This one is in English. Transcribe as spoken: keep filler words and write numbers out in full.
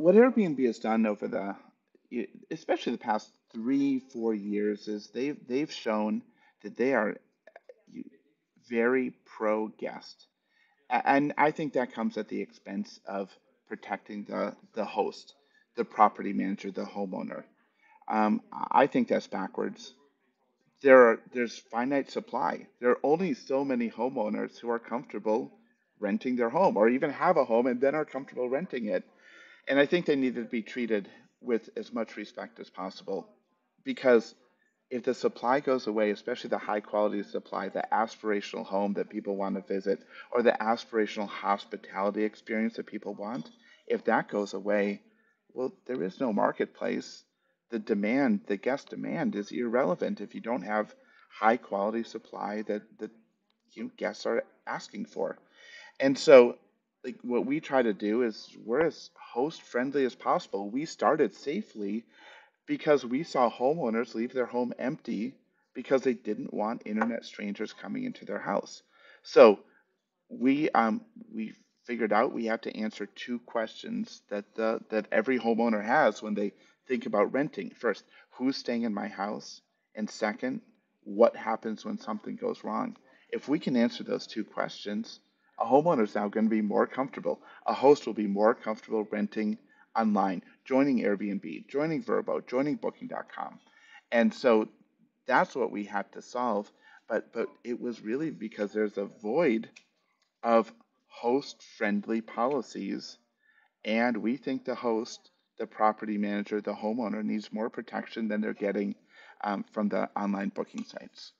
what Airbnb has done over the, especially the past three, four years, is they've they've shown that they are very pro guest, and I think that comes at the expense of protecting the the host, the property manager, the homeowner. Um, I think that's backwards. There are there's finite supply. There are only so many homeowners who are comfortable renting their home, or even have a home and then are comfortable renting it. And I think they need to be treated with as much respect as possible, because if the supply goes away, especially the high quality supply, the aspirational home that people want to visit, or the aspirational hospitality experience that people want, if that goes away, well, there is no marketplace. The demand, the guest demand, is irrelevant if you don't have high quality supply that the you know, guests are asking for. And so, like, what we try to do is we're as host friendly as possible. We started Safely because we saw homeowners leave their home empty because they didn't want internet strangers coming into their house. So we um we figured out we have to answer two questions that the that every homeowner has when they think about renting. First, who's staying in my house? And second, what happens when something goes wrong? If we can answer those two questions, a homeowner is now going to be more comfortable. A host will be more comfortable renting online, joining Airbnb, joining Vrbo, joining Booking dot com. And so that's what we had to solve. But but it was really because there's a void of host-friendly policies. And we think the host, the property manager, the homeowner needs more protection than they're getting um, from the online booking sites.